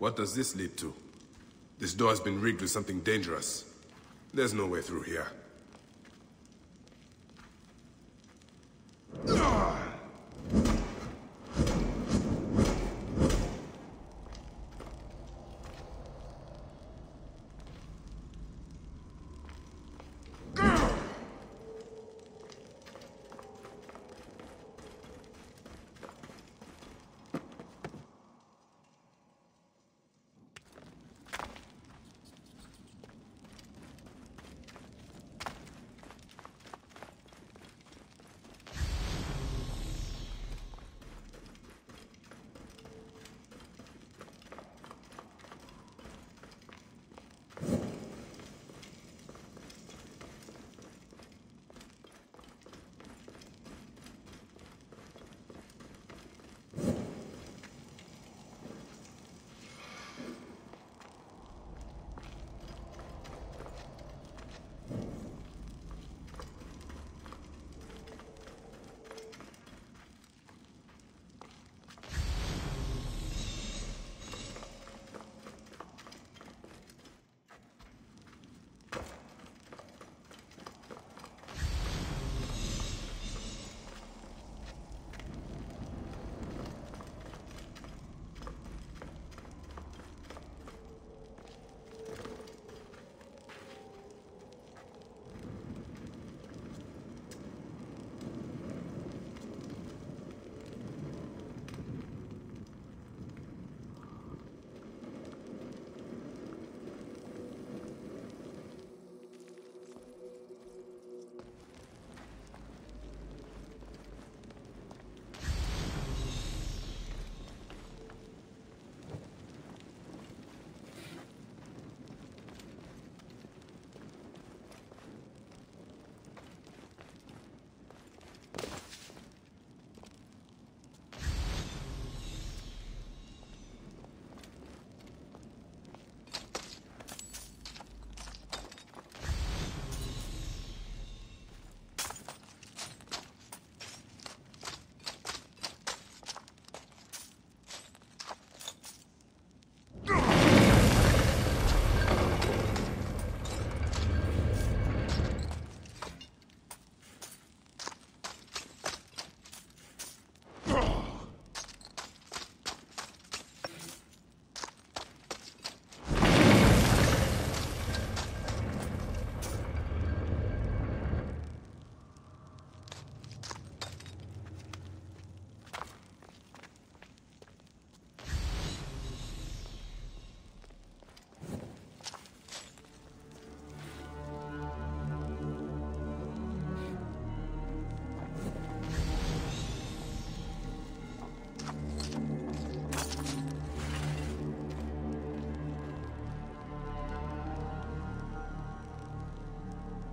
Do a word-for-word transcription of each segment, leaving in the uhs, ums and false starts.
What does this lead to? This door has been rigged with something dangerous. There's no way through here.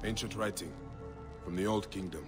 Ancient writing, from the Old Kingdom.